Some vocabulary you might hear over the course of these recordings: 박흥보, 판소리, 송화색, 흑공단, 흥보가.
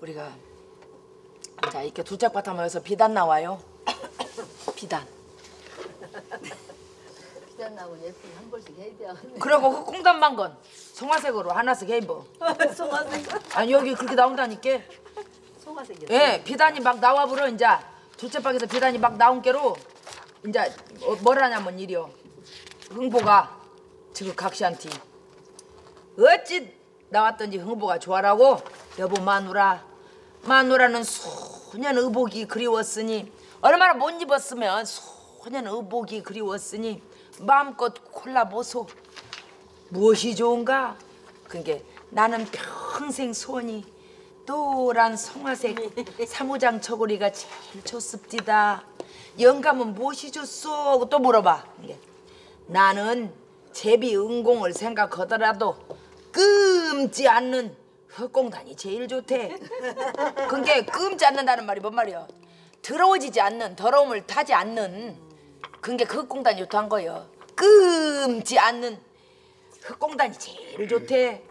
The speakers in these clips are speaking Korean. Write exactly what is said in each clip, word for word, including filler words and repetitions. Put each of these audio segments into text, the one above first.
우리가 자 이렇게 두 짝 바탕으로 해서 비단 나와요. 비단. 비단 나오면 예쁘게 한 벌씩 해야 돼요. 그리고 그 꽁단만 건 송화색으로 하나씩 해 입어. 송화색? 아니 여기 그렇게 나온다니까. 송화색이요? 예, 비단이 막 나와 버려 이제. 둘째 방에서 비단이 막 나온 게로 이제 뭘 하냐면 이리요. 흥보가 지금 각시한테 어찌 나왔던지 흥보가 좋아라고 여보 마누라 마누라는 소년 의복이 그리웠으니 얼마나 못 입었으면 소년 의복이 그리웠으니 마음껏 골라보소 무엇이 좋은가 그게 나는 평생 소원이 노란 송화색 사무장 저고리가 제일 좋습디다 영감은 무엇이 좋소 또 물어봐 나는 제비 은공을 생각하더라도 끔지 않는 헛공단이 제일 좋대. 그게 끔지 않는다는 말이 뭔 말이야? 더러워지지 않는, 더러움을 타지 않는 그게 그 헛공단이 좋다는 거예요. 끔지 않는 헛공단이 제일 좋대.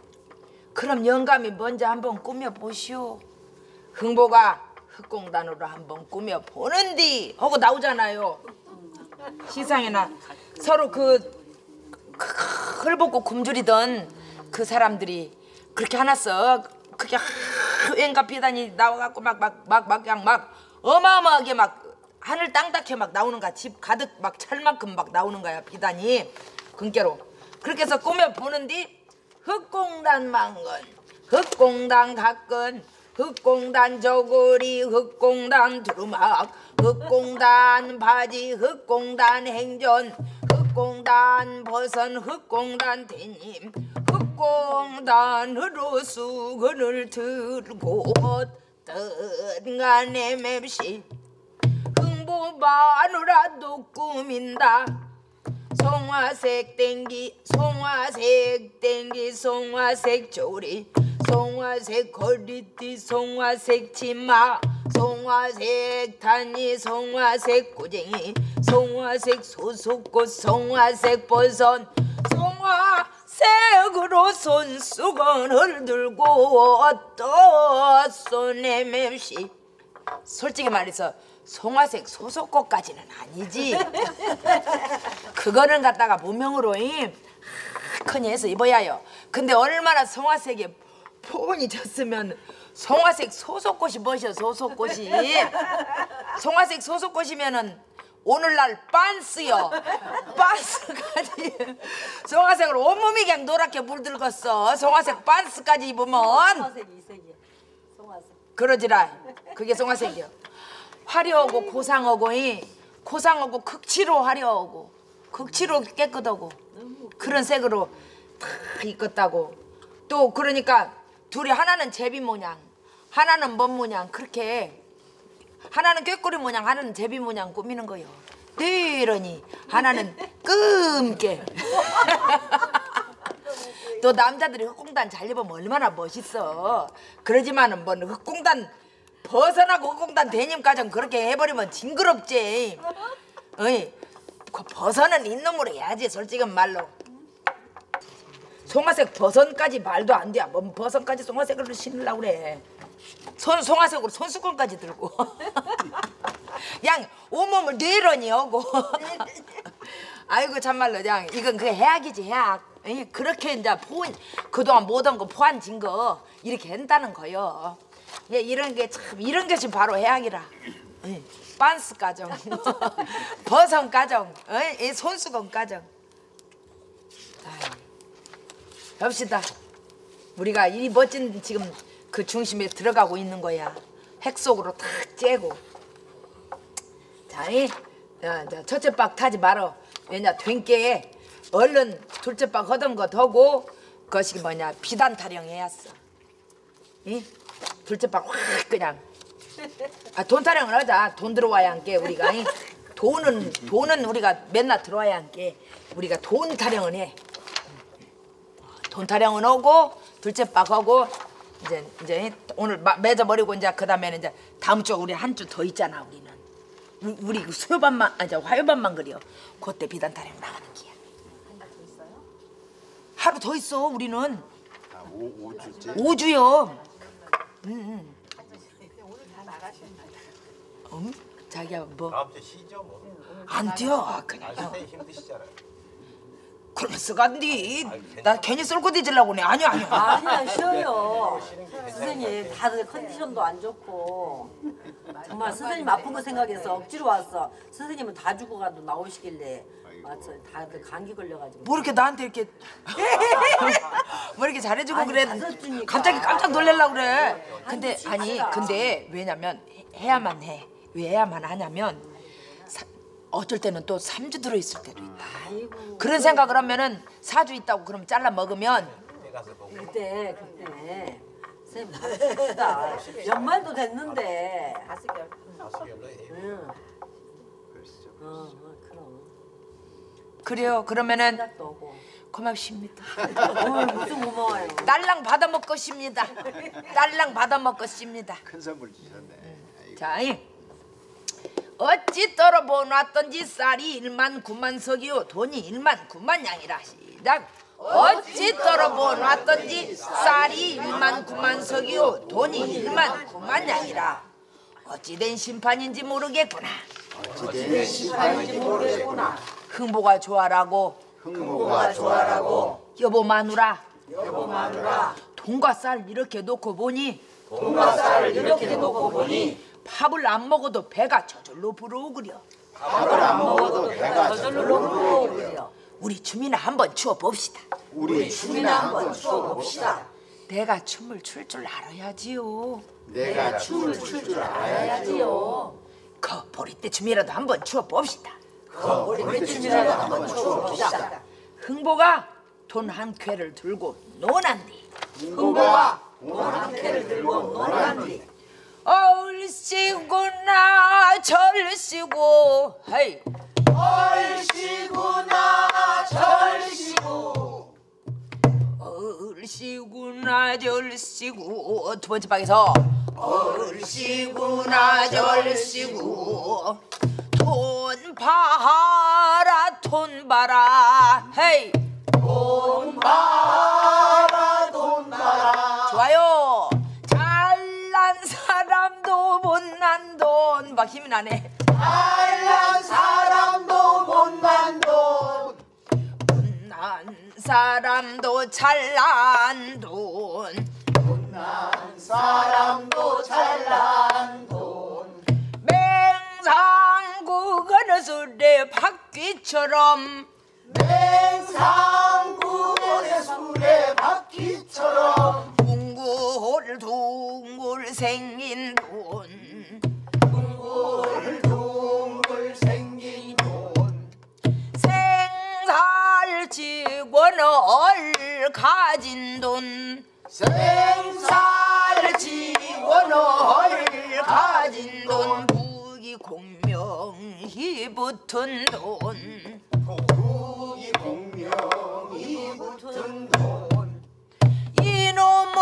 그럼 영감이 먼저 한번 꾸며보시오. 흥보가 헛공단으로 한번 꾸며보는디 하고 나오잖아요. 시상에나 서로 그 헐벗고 굶주리던 그 사람들이 그렇게 하나서 그게 왠가 비단이 나와갖고 막 막 막 막 그냥 막 어마어마하게 막 하늘 땅닿게 막 나오는 거야. 집 가득 막 찰만큼 막 나오는 거야 비단이. 근께로 그렇게 해서 꾸며 보는 뒤 흑공단 망건 흑공단 각건 흑공단 저고리 흑공단 두루막 흑공단 바지 흑공단 행전 흑공단 버선 흑공단 대님 흑공단 흐로수 그늘 들고 어떤 간에 맵시 흥보 마누라도 꾸민다 송화색 땡기 송화색 땡기 송화색 조리 송화색 거리띠 송화색 치마 송화색 단이 송화색 꼬쟁이 송화색 소속꽃 송화색 버선 송화색으로 손수건을 들고 어떠 손에 맵시 솔직히 말해서 송화색 소속꽃까지는 아니지 그거는 갖다가 무명으로 큰히 해서 입어야요 근데 얼마나 송화색에 포근이 졌으면 송화색 소속꽃이 뭐시여 소속꽃이 송화색 소속꽃이면은 오늘날 빤스요 빤스까지 송화색으로 온몸이 그냥 노랗게 물들었어 송화색 빤스까지 입으면 송화색 이색이야 송화색 그러지라 그게 송화색이요 화려하고 고상하고 고상하고 극치로 화려하고 극치로 깨끗하고 그런 색으로 다 입었다고 또 그러니까 둘이 하나는 제비 모양, 하나는 뭔 모양 그렇게 하나는 꾀꼬리 모양, 하나는 제비 모양 꾸미는 거요. 네 이러니 하나는 끔게. 또 남자들이 흑공단 잘 입으면 얼마나 멋있어. 그러지만은 뭐 흑공단 벗어나고 흑공단 대님까지 그렇게 해버리면 징그럽지. 어이, 그 벗어는 있놈으로 해야지 솔직한 말로. 송화색 버선까지 말도 안 돼. 뭔 버선까지 송화색으로 신으려고 그래. 손 송화색으로 손수건까지 들고. 양 온몸을 내러니 하고. 아이고 참말로 양 이건 그 해악이지 해악. 그렇게 이제 포인 그동안 못한 거 포함진 거 이렇게 한다는 거요. 예 이런 게 참 이런 것이 바로 해악이라. 반스 가정, 버선 가정, 이 손수건 가정. 봅시다. 우리가 이 멋진 지금 그 중심에 들어가고 있는 거야. 핵 속으로 탁 째고. 자, 이 첫째 박 타지 말어. 왜냐, 된께에 얼른 둘째 박 하던 것 하고, 그것이 뭐냐, 비단 타령해야어. 이 둘째 박 확 그냥. 아, 돈 타령을 하자. 돈 들어와야 한게 우리가. 이? 돈은 돈은 우리가 맨날 들어와야 한게 우리가 돈 타령을 해. 돈 타령은 오고 둘째 박하고 이제 이제 오늘 맺어 버리고 이제 그다음에는 이제 다음 주 우리 한 주 더 있잖아 우리는 우리, 우리 수요밤만 아니 화요밤만 그래요. 그때 비단 타령 나가는 기야. 한 주 더 있어요? 하루 더 있어 우리는. 아, 오, 오 주째? 오 주요. 응, 응. 가셨나요? 음? 자기야 뭐? 아무튼 쉬죠 뭐. 응, 안 뛰어. 그냥. 아시때 힘드시잖아요. 그러면 쓰간디. 아니, 나 괜히 쏠꼬대 질라고 그러네. 아니요 아니요. 아니야 쉬어요. 선생님 다들 컨디션도 안 좋고 정말 선생님 아픈 거 생각해서 억지로 왔어. 선생님은 다 죽어가도 나오시길래. 맞아, 다들 감기 걸려가지고. 뭐 이렇게 나한테 이렇게 뭐 이렇게 잘해주고 아니, 그래. 갑자기 깜짝 놀랄라 그래. 근데 아니 근데 왜냐면 해야만 해. 왜 해야만 하냐면 사, 어쩔 때는 또 삼 주 들어 있을 때도 있다. 아이고, 그런 생각을 하면은 사 주 있다고 그럼 잘라 먹으면. 그때 그때 선생님 다릅시다. 연말도 됐는데. 가스결. 가스결로 해. 응. 그러시죠. 어, 그럼. 그래요. 그러면은 고맙습니다. 어, 무슨 고마워요. 딸랑 받아 먹겠습니다. 딸랑 받아 먹겠습니다. 큰 선물 주셨네. 자, 어찌더러 보놨던지 쌀이 일만 구만 석이요 돈이 일만 구만 양이라. 시작. 어찌더러 보놨던지 쌀이 일만 구만 석이요 돈이 일만 구만 양이라. 어찌된 심판인지 모르겠구나. 어찌된 심판인지 모르겠구나. 흥보가 좋아라고 흥보가 좋아라고 여보 마누라 여보 마누라 돈과 쌀 이렇게 놓고 보니 돈과 쌀 이렇게 놓고 보니 밥을 안 먹어도 배가 저절로 부르오그려 밥을 안 먹어도 배가 저절로 부르오그려 우리 춤이나 한번 추어 봅시다 우리 춤이나 한번 추어 봅시다 내가 춤을 출 줄 알아야지요 내가 춤을 출 줄 알아야지요 그 보리떼 춤이라도 한번 추어 봅시다 어, 우리 배추미라도 한번 추어봅시다. 흥보가 돈 한 쾌를 들고 논한디. 흥보가 돈 한 쾌를 들고 논한디. 얼씨구나 절씨구. 헤이. 얼씨구나 절씨구. 얼씨구나 절씨구. 두 번째 방에서. 얼씨구나 절씨구. 돈 봐라 돈 봐라 헤이 돈 봐라 돈 봐라 좋아요 잘난 사람도 못난 돈 막 힘이 나네 잘난 사람도 못난 돈 못난 사람도 잘난 돈 못난 사람도 잘난 돈 맹상 그거는 술에 바퀴처럼 맹상구의 술에 바퀴처럼 둥글 둥글 생긴 돈 둥글 둥글 생긴 돈 생살 집어넣을 가진 돈 생살 집어넣을 가진 돈 부귀 공명 공명이 붙은 돈 부귀 공명이 붙은 돈 이놈의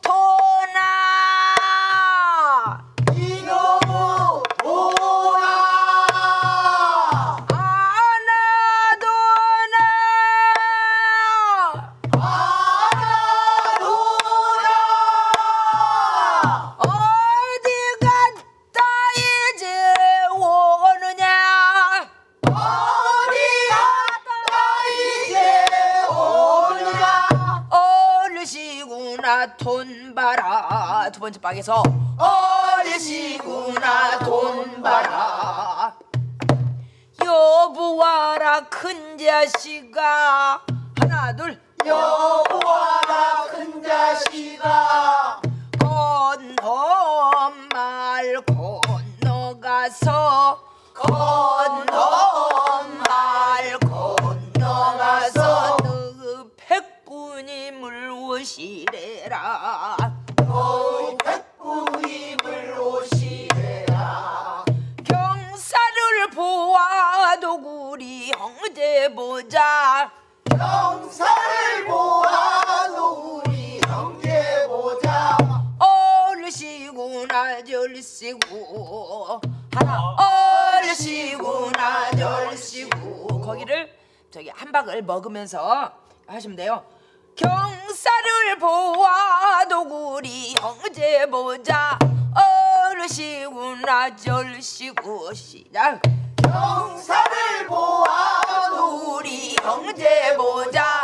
돈아 이놈의 돈아 아나도나 아나도나 어디 갔다 이제 돈 봐라 두 번째 방에서 어르시구나 돈 봐라 여보와라 큰 자식아 하나 둘 여보와라 큰 자식아 건너 말 건너가서 건너 말 건너가서 너 백분이 물오시래 너희 백부임을 오시래라 경사를 보아도 우리 형제 보자 경사를 보아도 우리 형제 보자 어르시구나 절시구 하나 어르시구나 절시구 거기를 저기 한 박을 먹으면서 하시면 돼요 경사를 보아도 우리 형제 보자 절시구나 절시구시다. 형사를 보아도 우리 형제 보자.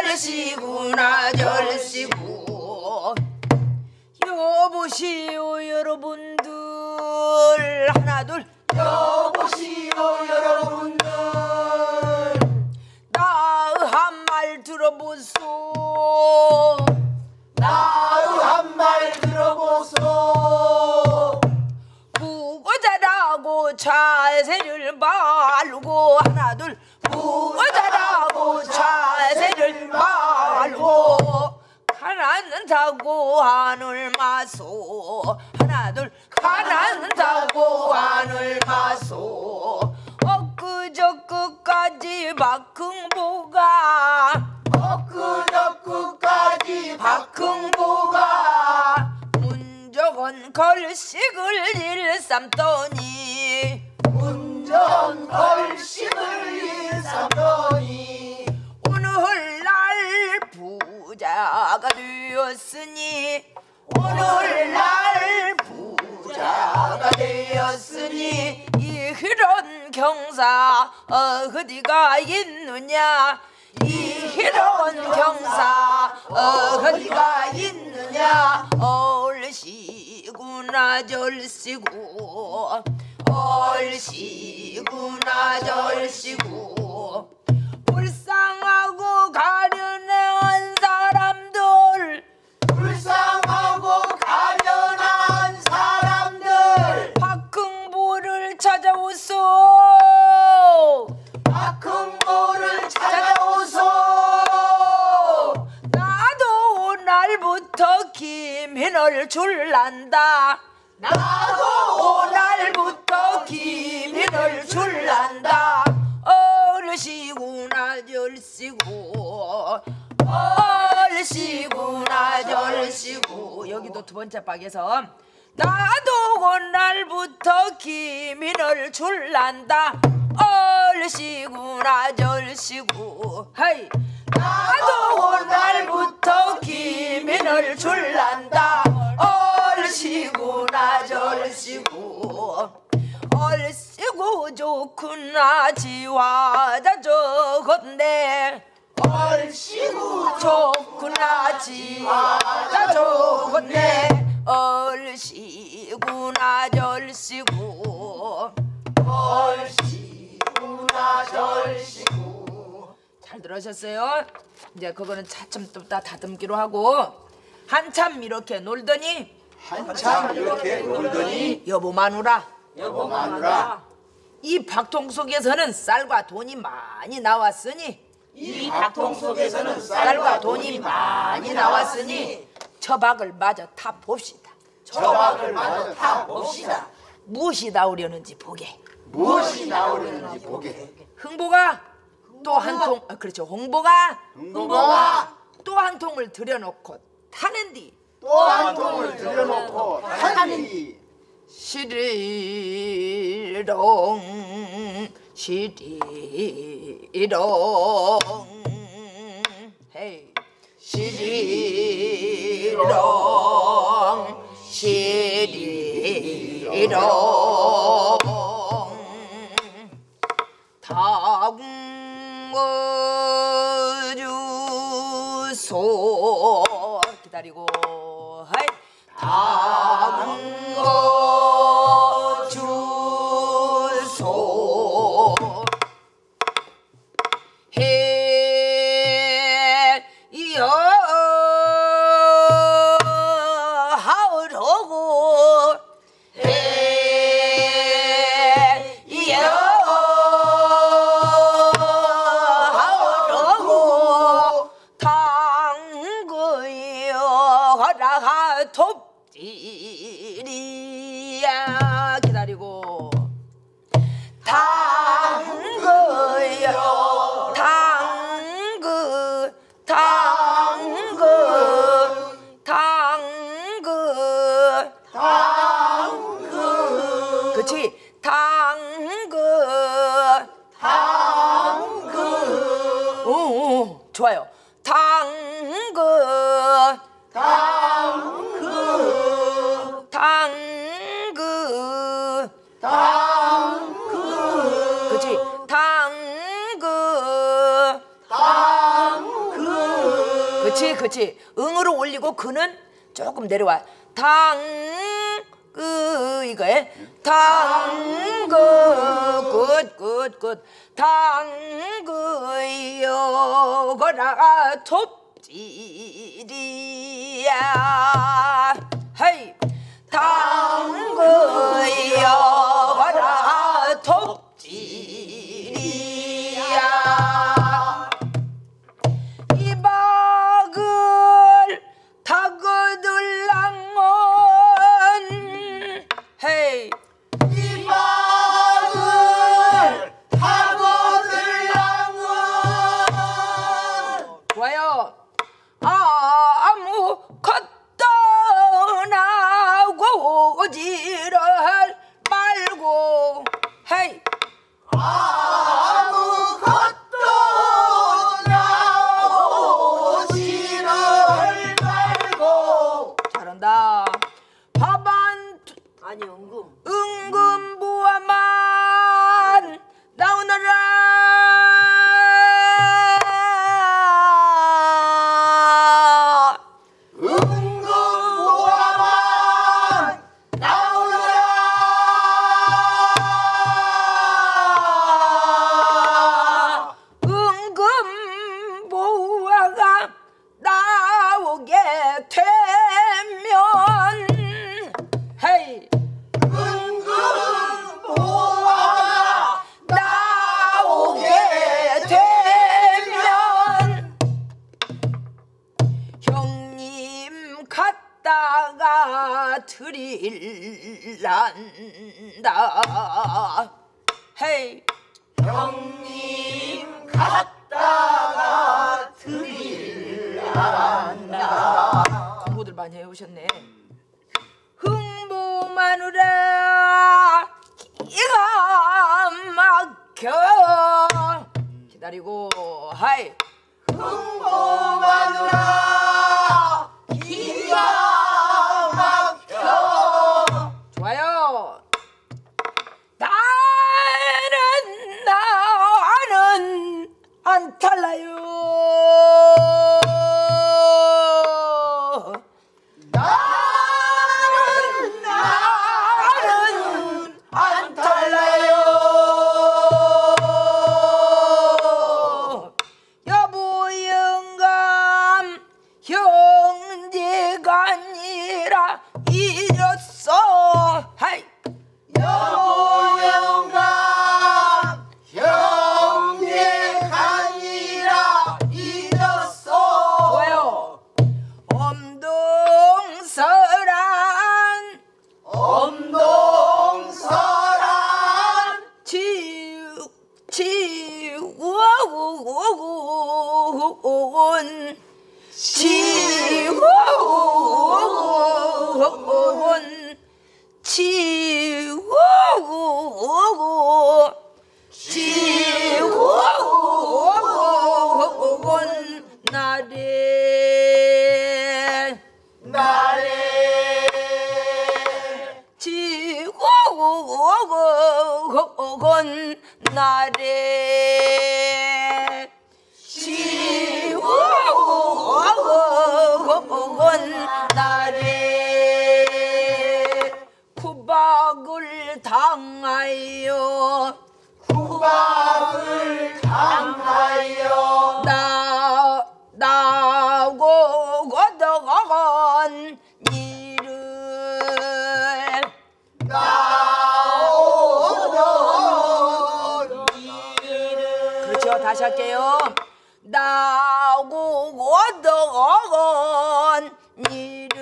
어르시구나 절시구. 여보시오 여러분들 하나 둘. 여보시오 여러분들 나의 한 말 들어보소. 나의 한 말 들어보소. 부고자라고 자세를 바르고 하나 둘. 부고자라고 자세를 바르고 가난다고 하늘 마소 하나 둘. 가난다고 하늘 마소. 엊그저 끝까지 박흥보가 엊그저 끝까지 박흥보가 문정은 걸식을 일삼더니 문정은 걸식을 일삼더니 오늘날 부자가 되었으니 오늘날 부자가 되었으니 이런 경사 어디가 있느냐 이런 경사 어디가 있느냐. 얼씨구나 절씨구 얼씨구나 절씨구. 불쌍하고 가련한 사람들 불쌍하고 가련한 사람들 박흥보를 찾아오소. 박흥보를 찾아오소. 나도 오늘부터 김인을 줄란다. 나도 오늘부터 김인을 줄란다. 어르시구나 절시구 절시구나 절시구. 여기도 두 번째 박에서 나도 오늘부터 김인을 줄란다. 얼씨구나 절씨구. 헤이. 나도 오늘부터 김인을 줄란다. 얼씨구나 절씨구. 얼씨구 좋구나 지화자 저건데 얼씨구 좋구나 지화자 저건데 얼씨구나 절씨구. 얼씨구나 절씨구. 잘 들으셨어요? 이제 그거는 차츰 또 다 다듬기로 하고 한참 이렇게 놀더니 한참 이렇게 놀더니 여보 마누라 여보 마누라 이 박통 속에서는 쌀과 돈이 많이 나왔으니 이 박통 속에서는 쌀과 돈이 많이 나왔으니 처박을 마저 타 봅시다. 처박을 마저 타 봅시다. 무엇이 나오려는지 보게. 무엇이 나오려는지 보게. 흥보가 또 한 통, 아, 그렇죠. 흥보가 흥보가 또 한 통을 들여놓고 타는 뒤 또 한 통을 들여놓고 타는 뒤 시리롱 시리롱 헤이 시리롱 시리롱 당어주소 기다리고 하이 당어주소 해여 톱질이야 기다리고 당그요 당그 당그 당그 당그 그치 당그 당그 오 좋아요 당그 당그 당그 그렇지. 응으로 올리고 그는 조금 내려와. 당그 이거에 당그굿굿굿 당그요 거라 톱지리야 헤이 당그요 거라 톱지리야. 드릴란다 헤이 형님 갔다가 드릴란다. 공부들 많이 해오셨네. 흥보 마누라 기가 막혀 기다리고 하이 흥보 마누라 기가 안 탈라요. 나는 나는 안 탈라요. 여부 영감 형제가 아니라 이었어. 하이. 여보 영감. 지우온 지우온 지우온 나래 나래 지우온 나래 지우온 나래. 구박을 당하여 구박을 당하여 나 나고 거덕한 일을 나오던 일을. 그렇죠. 다시 할게요. 나고 거덕한 일을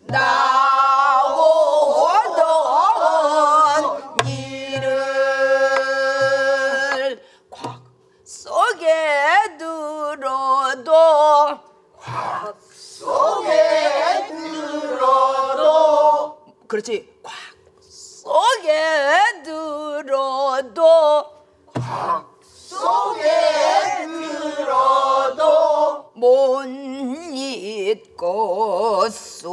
나고 얻어온 일을 곽 속에 들어도 곽 속에 들어도 그렇지 곽 속에 들어도 곽 속에 들어도 못 잊겠소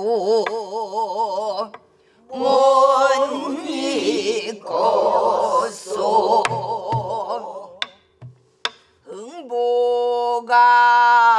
못 잊겠소 흥보가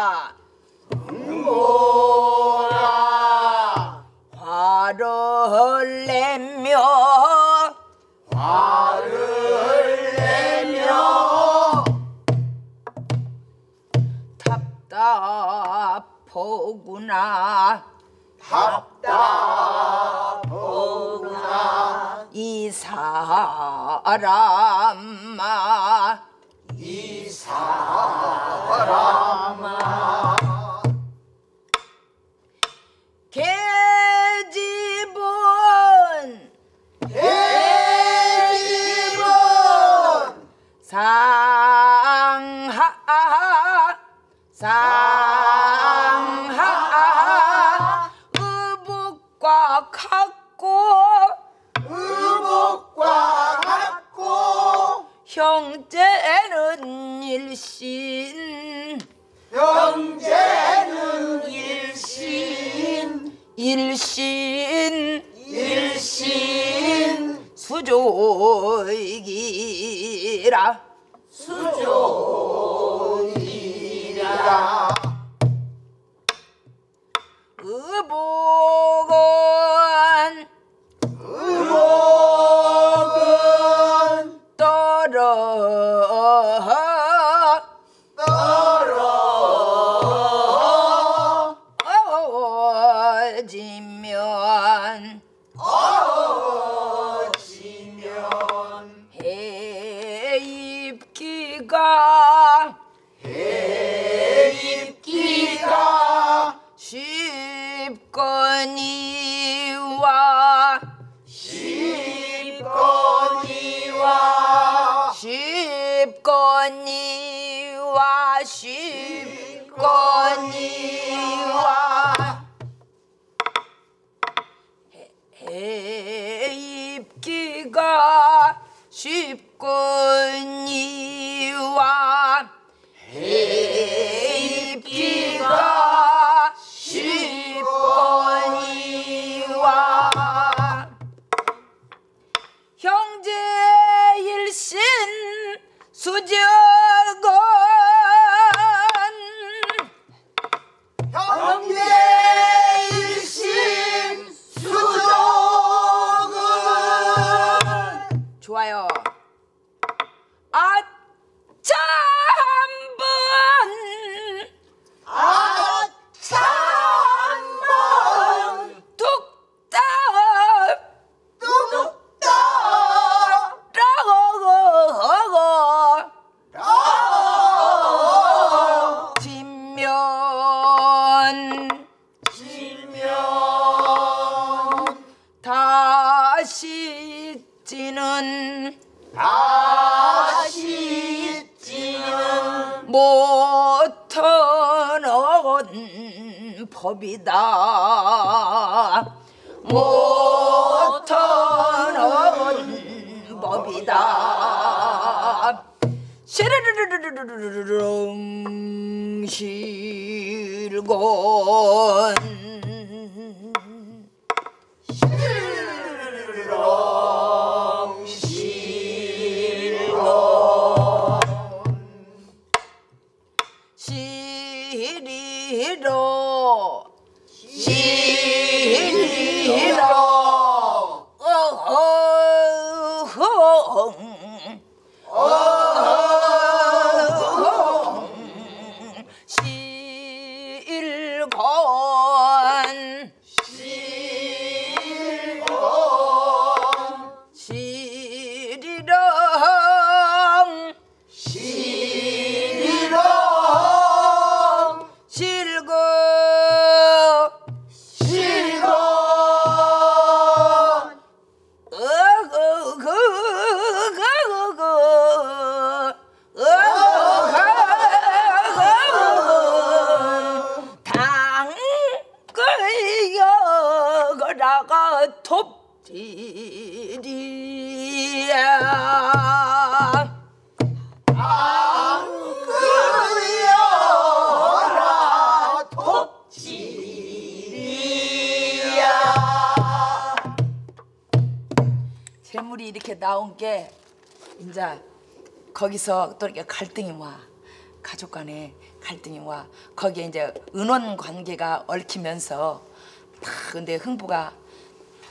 답답하구나 이 사람아 이 사람아 계집은 계집은 상하 상하 의복과 같고 의복과 같고 형제는 일신 형제는 일신 일신 일신 수족이라 수족이라 의복은 의복은 떨어 어지면 어지면 해입기가 해입기가 쉽거니와 쉽거니와 쉽거니와 쉽거니와 해입기가 쉽거니와 해입기가 쉽거니와 형제일신 수족은 형제일신 수족 좋아요. 아차 한번 아차 한번 뚝딱 뚝딱 라고고고 라고고고 지면 지면 다시 지는 다시 지는 못하는 법이다 못하는 법이다 시르르르르릉 실곤 시리로 시리로 어허흥 어허흥 실건 실건 시리렁 시리렁 톱디디야 당근이여라 톱지리야 재물이 이렇게 나온 게 이제 거기서 또 이렇게 갈등이 와 가족 간에 갈등이 와 거기에 이제 은원 관계가 얽히면서 다 근데 흥보가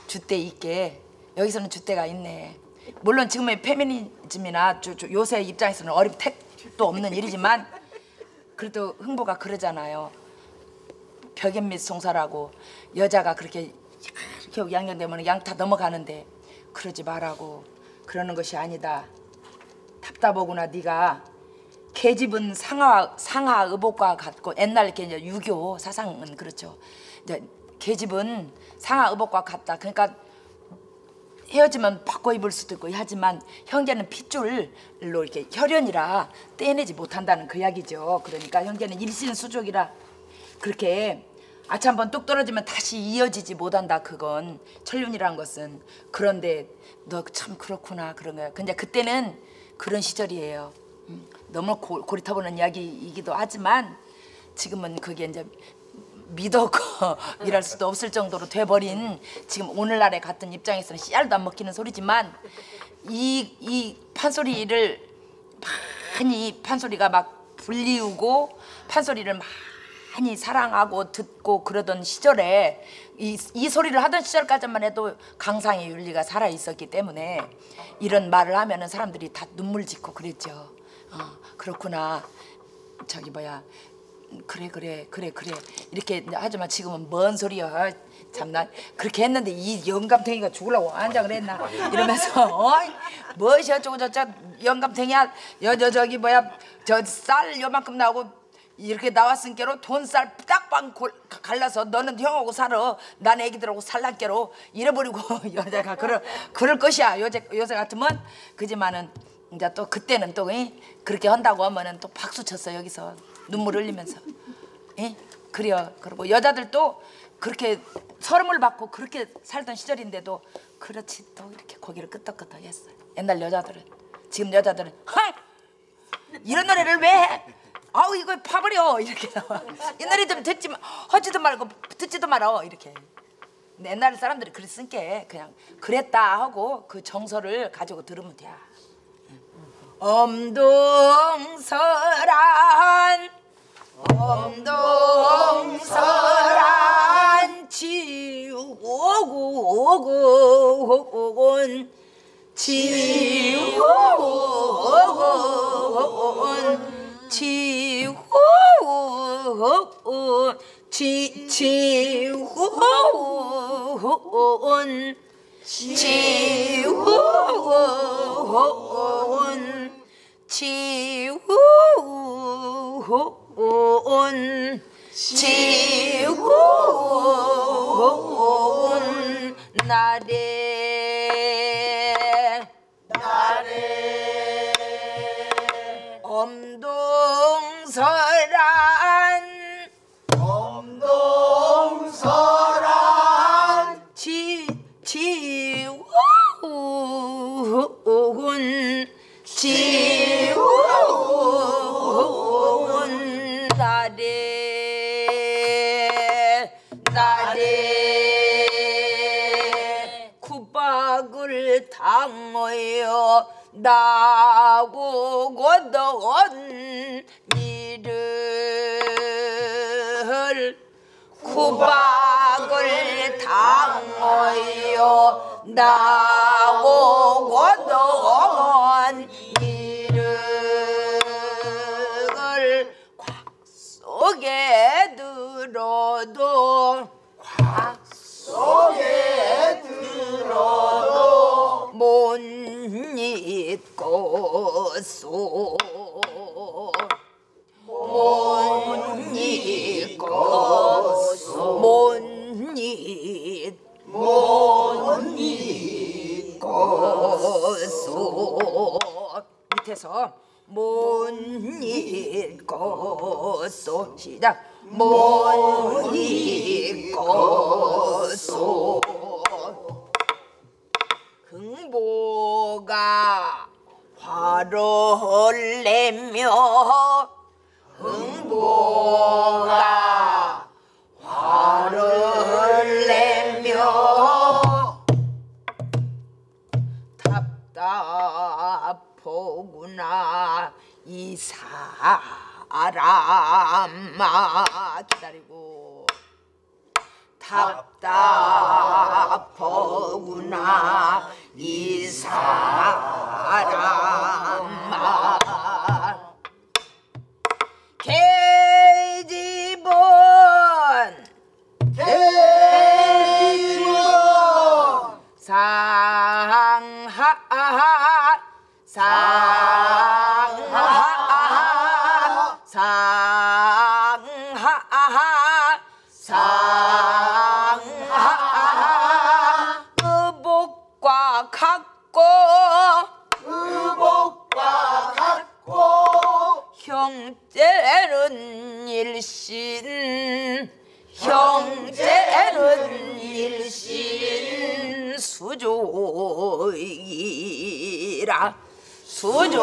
주대 있게 여기서는 주대가 있네. 물론 지금의 페미니즘이나 주, 주, 요새 입장에서는 어림 택도 없는 일이지만 그래도 흥보가 그러잖아요. 벽염 및 송사라고 여자가 그렇게 이렇게 양념되면 양타 넘어가는데 그러지 말라고. 그러는 것이 아니다. 답답하구나. 네가 계집은 상하 상하 의복과 같고 옛날 이렇게 이제 유교 사상은 그렇죠. 이제 계집은 상하 의복과 같다. 그러니까 헤어지면 바꿔 입을 수도 있고 하지만 형제는 핏줄로 이렇게 혈연이라 떼내지 못한다는 그 이야기죠. 그러니까 형제는 일신수족이라 그렇게 아차 한번 뚝 떨어지면 다시 이어지지 못한다. 그건 철륜이란 것은. 그런데 너 참 그렇구나 그런 거야. 근데 그때는 그런 시절이에요. 너무 고, 고리타보는 이야기이기도 하지만 지금은 그게 이제 미덕고 일할 수도 없을 정도로 돼버린 지금 오늘날에 같은 입장에서는 씨알도 안 먹히는 소리지만 이, 이 판소리를 많이 판소리가 막 불리우고 판소리를 막 많이 사랑하고 듣고 그러던 시절에 이, 이 소리를 하던 시절까지만 해도 강상의 윤리가 살아있었기 때문에 이런 말을 하면은 사람들이 다 눈물 짓고 그랬죠. 어, 그렇구나. 저기 뭐야. 그래 그래 그래 그래 이렇게 하지만 지금은 뭔 소리야 참나. 그렇게 했는데 이 영감탱이가 죽으려고 환장을 했나 이러면서 어이 뭐시 어쩌고 저쩌고 영감탱이야 여, 저 저기 뭐야 저 쌀 요만큼 나오고 이렇게 나왔으니까로 돈쌀 딱방 갈라서 너는 형하고 살아 난 애기들하고 살란께로 잃어버리고 여자가 그럴 그럴 것이야. 여자 여자 같으면 그지만은 이제 또 그때는 또 이? 그렇게 한다고 하면은 또 박수 쳤어 여기서 눈물 흘리면서. 예 그래요. 그리고 여자들도 그렇게 서름을 받고 그렇게 살던 시절인데도 그렇지 또 이렇게 고개를 끄덕끄덕 했어. 옛날 여자들은 지금 여자들은 헐 이런 노래를 왜 해? 아우 이거 파버려 이렇게 나와. 이 노래 좀 듣지 마, 하지도 말고 듣지도 말어 이렇게. 근데 옛날 사람들이 그랬으니까 그냥 그랬다 하고 그 정서를 가지고 들으면 돼. 엄동설한 엄동설한 지우고고고고온 지우고고고온 지호온 지지호온 지호온 지호온 지호온 나래 나래 엄동설한 엄동설한 지지우운 지우운 나래 나래 구박을 당하여 나고 고도온 일을 구박을 당하여 나고 고도온 일을 곽 속에 들어도 곽 속에 들어도 못 잊고소 못 잊고소 못 잊 못 잊고소 밑에서 못 잊고소 시작 못 잊고소 흥보가 화를 내며 흥보가 화를 내며 답답하구나 이 사람아 기다리고 답답하구나 이 사람아 계집은 수조이라 수조이라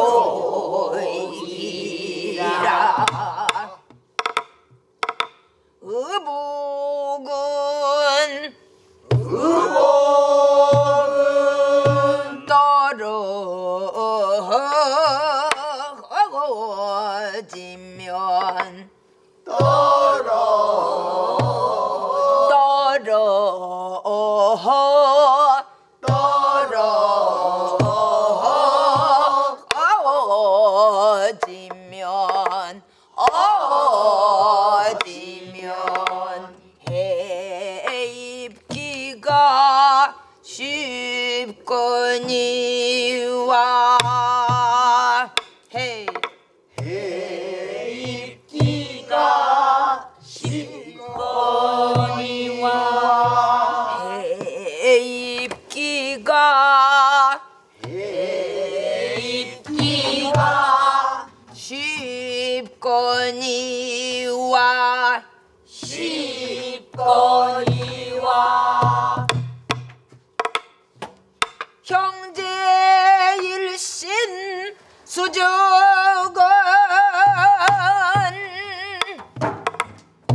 의복은 의복은 떨어지면 떨어 떨어 떨어지면 떨어지면 해입기가 쉽거니와 해 해입기가 쉽거니와 해입기가 해입기가 쉽거니와 쉽거니와 형제일신 수족은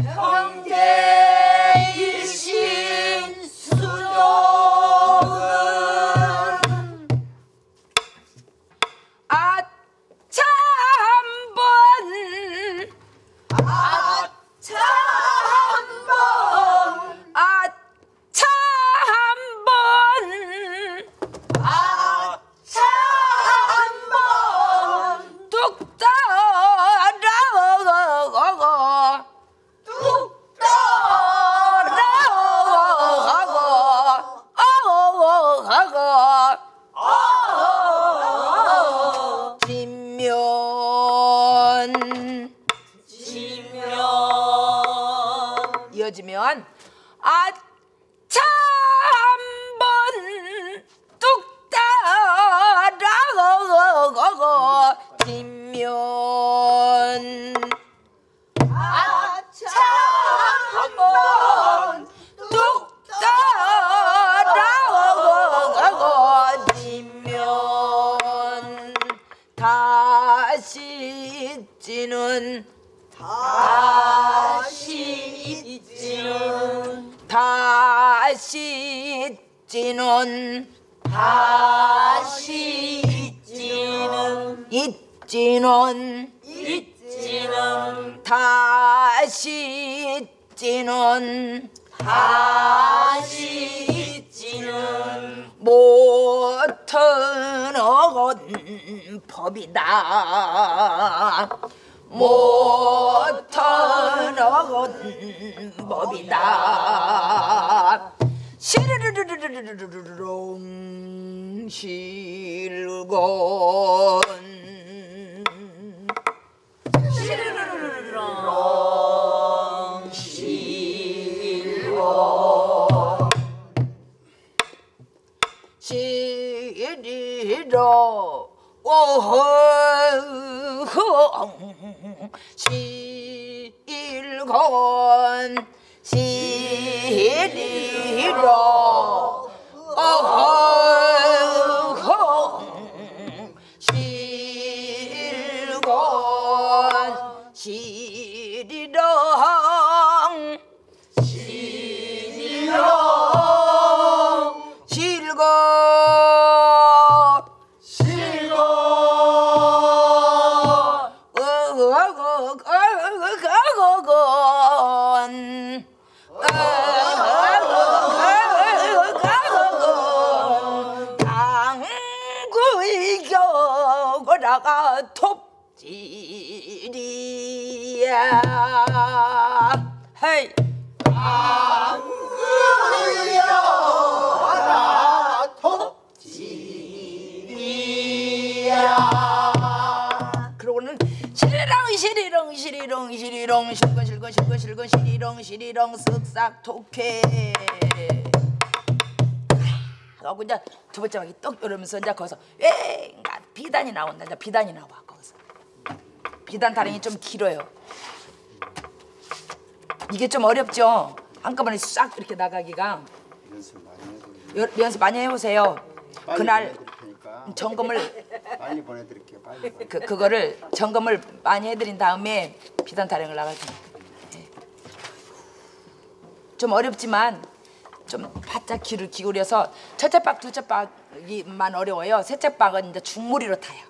형제일신 수족은 아차 한번 아차 한번 아차 한번 아차 한번 뚝 떨어가고 뚝 떨어가고 어어가고 어어어어 지면 지면 이어지면 아차 한번 뚝 따라오고 지면 아차 한번 뚝 따라오고 지면 다시 찌는 다시 찌는 다시 찌는 다시 있지는 있지는 있지는 다시 있지는 다시 있지는 못은 어건 법이다 못한 어건 법이다 시르르르르르롱 실건 시르르르르롱 실건 시리로 오호흥 실건 시리로 오호흥 실건 시리롱 시리롱 실건 톱질이야 헤이 방글여라 톱질이야 그러고는 시리렁 시리렁 시리렁 시리렁 실건 실건 실건 실건 시리렁 시리렁 쓱싹 톡해 하고 이제 두 번째 막이 떡 이러면서 이제 거기서 엥가 비단이 나온다 이제 비단이 나와 거기서 비단 타령이 좀 길어요. 이게 좀 어렵죠. 한꺼번에 싹 이렇게 나가기가. 연습 많이 해도 연습 많이 해보세요. 그날 점검을 빨리 보내드릴게요. 빨리 보내. 그 그거를 점검을 많이 해드린 다음에 비단 타령을 나갈 겁니다. 좀 어렵지만 좀 바짝 귀를 기울여서 첫째 박, 둘째 박이만 어려워요. 셋째 박은 이제 중무리로 타요.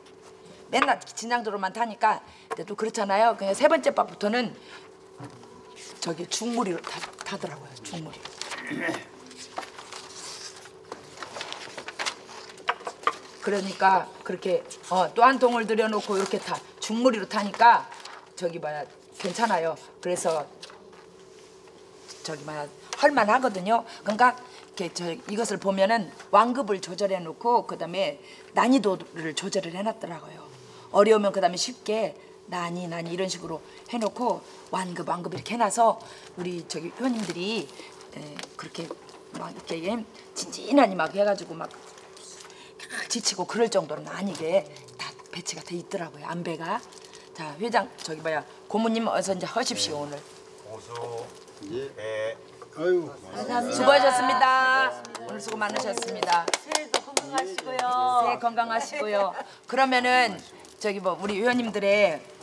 맨날 진장도로만 타니까 이제 또 그렇잖아요. 그냥 세 번째 박부터는 저기 중무리로 타, 타더라고요. 중무리. 그러니까 그렇게 어, 또 한 통을 들여놓고 이렇게 타 중무리로 타니까 저기 뭐야 괜찮아요. 그래서 저기 뭐야 할만하거든요. 그러니까 이렇게 저 이것을 보면은 완급을 조절해 놓고 그다음에 난이도를 조절을 해놨더라고요. 어려우면 그다음에 쉽게 난이 난이 이런 식으로 해놓고 완급 완급 이렇게 해놔서 우리 저기 회원님들이 에, 그렇게 막 이렇게 진진하니 막 해가지고 막 지치고 그럴 정도는 아니게 다 배치가 돼 있더라고요. 안배가. 자 회장 저기 뭐야 고모님 어서 이제 하십시오. 네. 오늘. 고수. 예. 네. 아유, 감사합니다. 수고하셨습니다. 수고하셨습니다. 오늘 수고 많으셨습니다. 새해도 건강하시고요. 새해 건강하시고요. 그러면은 저기 뭐 우리 회원님들의